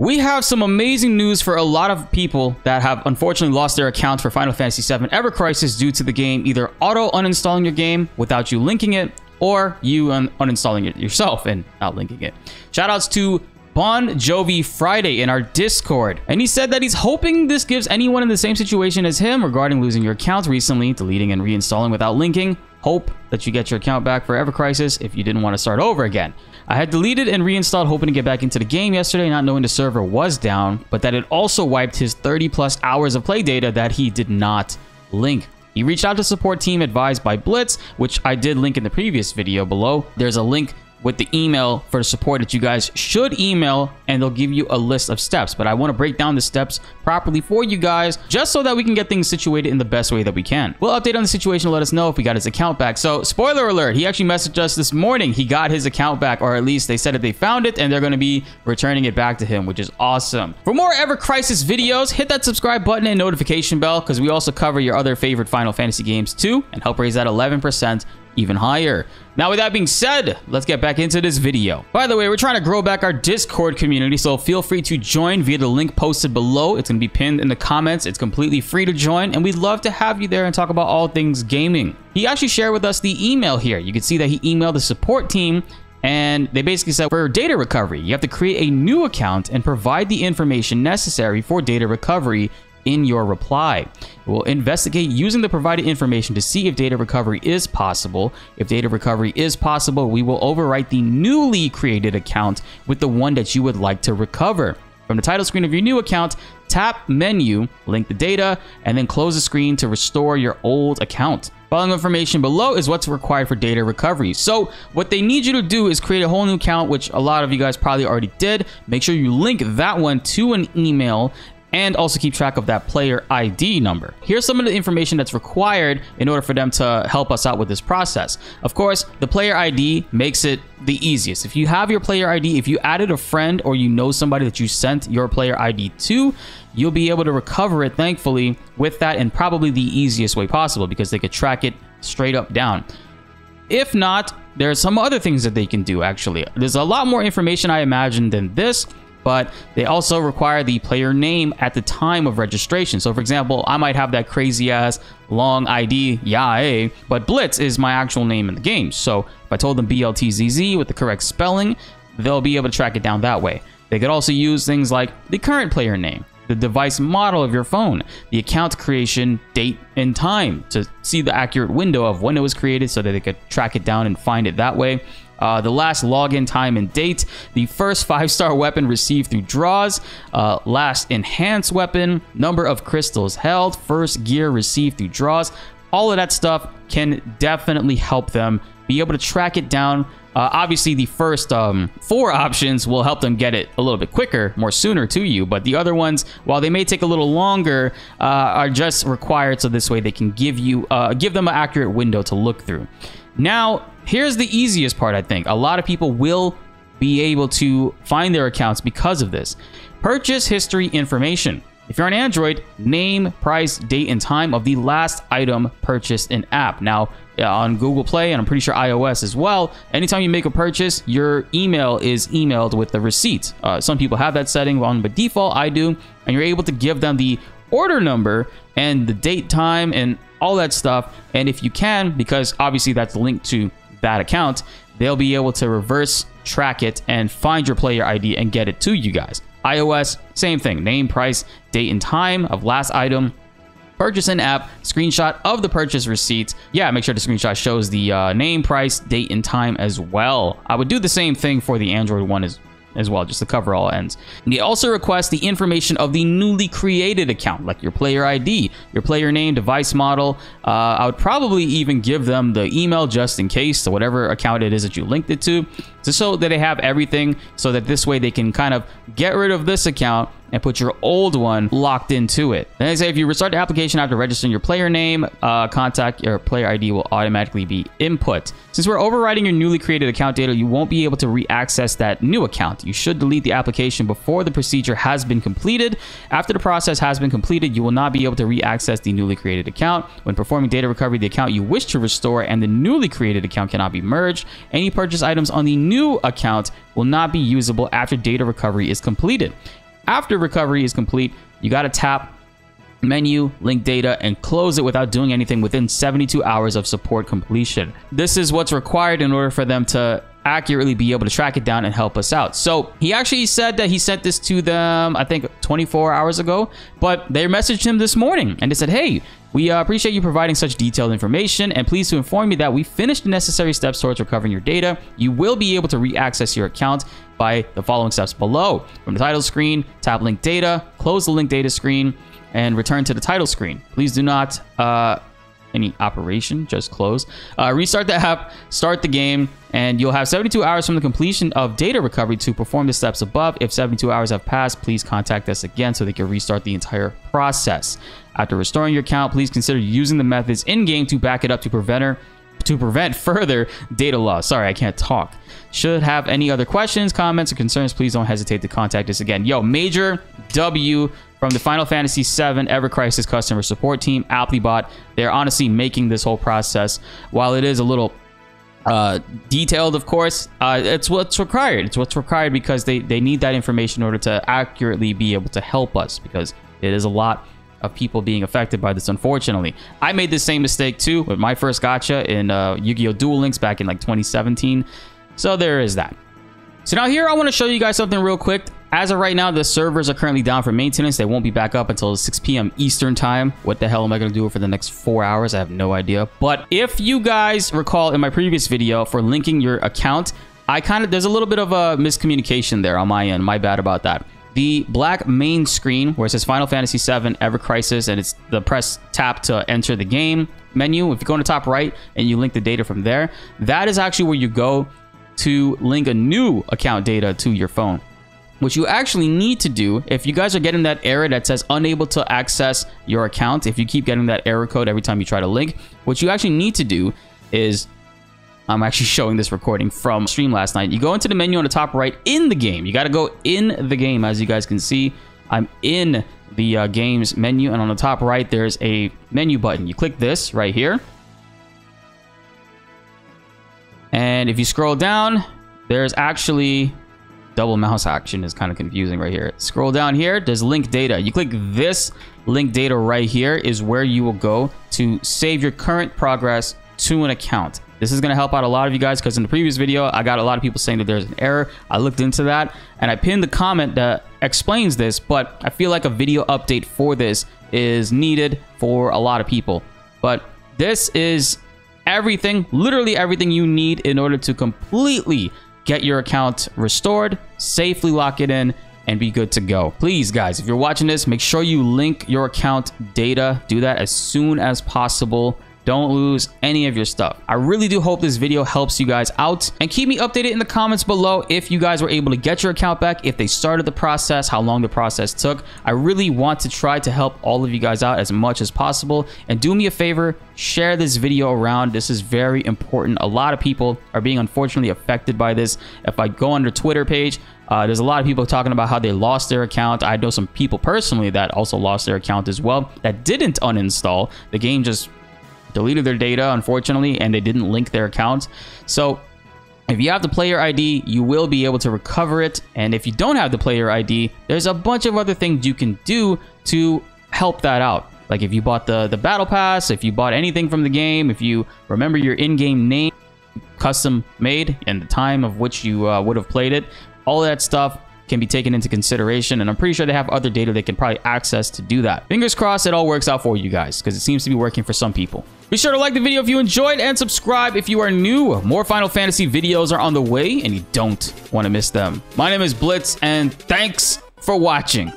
We have some amazing news for a lot of people that have unfortunately lost their account for Final Fantasy VII Ever Crisis due to the game either auto-uninstalling your game without you linking it, or you uninstalling it yourself and not linking it. Shoutouts to Bon Jovi Friday in our Discord, and he said that he's hoping this gives anyone in the same situation as him regarding losing your account recently, deleting and reinstalling without linking, hope that you get your account back for Ever Crisis if you didn't want to start over again. I had deleted and reinstalled hoping to get back into the game yesterday, not knowing the server was down, but that it also wiped his 30+ hours of play data that he did not link. He reached out to support team advised by Blitz, which I did link in the previous video below. There's a link with the email for the support that you guys should email, and they'll give you a list of steps, but I want to break down the steps properly for you guys just so that we can get things situated in the best way that we can. We'll update on the situation, let us know if we got his account back. So spoiler alert, he actually messaged us this morning. He got his account back, or at least they said that they found it and they're going to be returning it back to him, which is awesome. For more Ever Crisis videos, hit that subscribe button and notification bell, because we also cover your other favorite Final Fantasy games too, and help raise that 11% even higher. Now, with that being said, let's get back into this video. By the way, we're trying to grow back our Discord community, so feel free to join via the link posted below. It's going to be pinned in the comments. It's completely free to join, and we'd love to have you there and talk about all things gaming. He actually shared with us the email here. You can see that he emailed the support team, and they basically said, for data recovery, you have to create a new account and provide the information necessary for data recovery in your reply. We'll investigate using the provided information to see if data recovery is possible. If data recovery is possible, we will overwrite the newly created account with the one that you would like to recover. From the title screen of your new account, tap menu, link the data, and then close the screen to restore your old account. Following information below is what's required for data recovery. So what they need you to do is create a whole new account, which a lot of you guys probably already did. Make sure you link that one to an email, and also keep track of that player ID number. Here's some of the information that's required in order for them to help us out with this process. Of course, the player ID makes it the easiest. If you have your player ID, if you added a friend or you know somebody that you sent your player ID to, you'll be able to recover it, thankfully, with that, and probably the easiest way possible, because they could track it straight up down. If not, there are some other things that they can do, actually. There's a lot more information, I imagine, than this, but they also require the player name at the time of registration. So for example, I might have that crazy ass long ID, yae, but Blitz is my actual name in the game. So if I told them BLTZZ with the correct spelling, they'll be able to track it down that way. They could also use things like the current player name, the device model of your phone, the account creation date and time to see the accurate window of when it was created so that they could track it down and find it that way. The last login time and date, the first 5-star weapon received through draws, last enhanced weapon, number of crystals held, first gear received through draws. All of that stuff can definitely help them be able to track it down. Obviously, the first 4 options will help them get it a little bit quicker, more sooner to you. But the other ones, while they may take a little longer, are just required so this way they can give them an accurate window to look through. Now, here's the easiest part, I think. A lot of people will be able to find their accounts because of this. Purchase history information. If you're on Android, name, price, date, and time of the last item purchased in app. Now, on Google Play, and I'm pretty sure iOS as well, anytime you make a purchase, your email is emailed with the receipt. Some people have that setting on by default, I do, and you're able to give them the order number and the date, time, and all that stuff. And if you can, because obviously that's linked to that account, they'll be able to reverse track it and find your player ID and get it to you guys. iOS, same thing. Name, price, date, and time of last item purchase in app, screenshot of the purchase receipt. Yeah, make sure the screenshot shows the name, price, date, and time as well. I would do the same thing for the Android one as well, just to cover all ends. And they also request the information of the newly created account, like your player ID, your player name, device model. I would probably even give them the email just in case, so whatever account it is that you linked it to, just so that they have everything, so that this way they can kind of get rid of this account and put your old one locked into it. Then they say if you restart the application after registering your player name, contact or player ID will automatically be input. Since we're overriding your newly created account data, you won't be able to re-access that new account. You should delete the application before the procedure has been completed. After the process has been completed, you will not be able to re-access the newly created account. When performing data recovery, the account you wish to restore and the newly created account cannot be merged. Any purchase items on the new account will not be usable after data recovery is completed. After recovery is complete, you got to tap menu, link data, and close it without doing anything within 72 hours of support completion. This is what's required in order for them to accurately be able to track it down and help us out. So he actually said that he sent this to them, I think 24 hours ago, but they messaged him this morning and they said, hey, we appreciate you providing such detailed information and pleased to inform you that we finished the necessary steps towards recovering your data. You will be able to re-access your account by the following steps below. From the title screen, tap link data, close the link data screen, and return to the title screen. Please do not any operation, just close. Restart the app, start the game, and you'll have 72 hours from the completion of data recovery to perform the steps above. If 72 hours have passed, please contact us again so they can restart the entire process. After restoring your account, please consider using the methods in-game to back it up to prevent further data loss. Sorry, I can't talk. Should have any other questions, comments, or concerns, please don't hesitate to contact us again. Yo, Major W from the Final Fantasy VII Ever Crisis customer support team, AppleBot. They're honestly making this whole process, while it is a little detailed, of course, it's what's required. It's what's required because they need that information in order to accurately be able to help us, because it is a lot of people being affected by this, unfortunately. I made the same mistake too with my first gacha in Yu-Gi-Oh! Duel Links back in like 2017. So there is that. So now here I want to show you guys something real quick. As of right now, the servers are currently down for maintenance. They won't be back up until 6 p.m. Eastern time. What the hell am I going to do for the next 4 hours? I have no idea. But if you guys recall in my previous video for linking your account, I kind of, there's a little bit of a miscommunication there on my end. My bad about that. The black main screen where it says Final Fantasy VII Ever Crisis, and it's the press tap to enter the game menu. If you go in the top right and you link the data from there, that is actually where you go to link a new account data to your phone. What you actually need to do, if you guys are getting that error that says unable to access your account, if you keep getting that error code every time you try to link, what you actually need to do is, I'm actually showing this recording from stream last night. You go into the menu on the top right in the game. You got to go in the game. As you guys can see, I'm in the games menu, and on the top right, there's a menu button. You click this right here. And if you scroll down, there's actually double mouse action is kind of confusing right here. Scroll down here, there's link data. You click this link data right here is where you will go to save your current progress to an account. This is going to help out a lot of you guys because in the previous video, I got a lot of people saying that there's an error. I looked into that and I pinned the comment that explains this, but I feel like a video update for this is needed for a lot of people. But this is everything, literally everything you need in order to completely get your account restored, safely lock it in, and be good to go. Please, guys, if you're watching this, make sure you link your account data. Do that as soon as possible. Don't lose any of your stuff. I really do hope this video helps you guys out, and keep me updated in the comments below if you guys were able to get your account back, if they started the process, how long the process took. I really want to try to help all of you guys out as much as possible, and do me a favor, share this video around. This is very important. A lot of people are being unfortunately affected by this. If I go on their Twitter page, there's a lot of people talking about how they lost their account. I know some people personally that also lost their account as well, that didn't uninstall. The game just deleted their data, unfortunately, and they didn't link their account. So if you have the player ID, you will be able to recover it. And if you don't have the player ID, there's a bunch of other things you can do to help that out. Like if you bought the battle pass, if you bought anything from the game, if you remember your in-game name, custom made, and the time of which you would have played it, all that stuff can be taken into consideration, and I'm pretty sure they have other data they can probably access to do that. Fingers crossed it all works out for you guys, because it seems to be working for some people. Be sure to like the video if you enjoyed, and subscribe if you are new. More Final Fantasy videos are on the way, and you don't want to miss them. My name is Blitz, and thanks for watching.